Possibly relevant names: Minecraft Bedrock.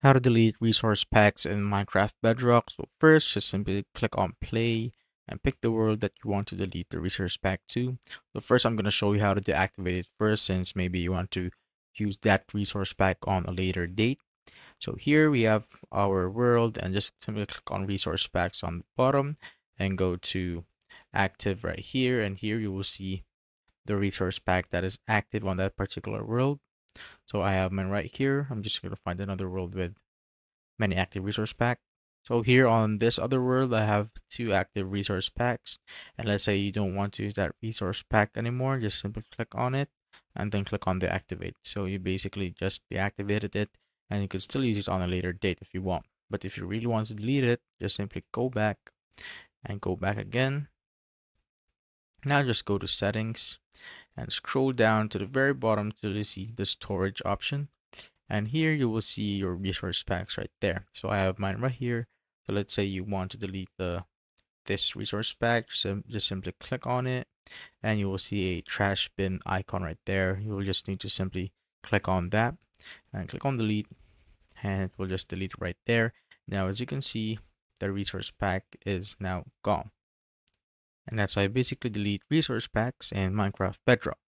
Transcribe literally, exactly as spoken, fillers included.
How to delete resource packs in Minecraft Bedrock. So first, just simply click on play and pick the world that you want to delete the resource pack to. So first, I'm going to show you how to deactivate it first, since maybe you want to use that resource pack on a later date. So here we have our world, and just simply click on resource packs on the bottom and go to active right here. And here you will see the resource pack that is active on that particular world. So I have mine right here. I'm just going to find another world with many active resource packs. So here on this other world, I have two active resource packs. And let's say you don't want to use that resource pack anymore. Just simply click on it and then click on deactivate. So you basically just deactivated it, and you can still use it on a later date if you want. But if you really want to delete it, just simply go back and go back again. Now just go to settings and scroll down to the very bottom till you see the storage option, and here you will see your resource packs right there. So I have mine right here. So let's say you want to delete the this resource pack, so just simply click on it and you will see a trash bin icon right there. You will just need to simply click on that and click on delete, and it will just delete right there. Now as you can see, the resource pack is now gone. And that's how you basically delete resource packs in Minecraft Bedrock.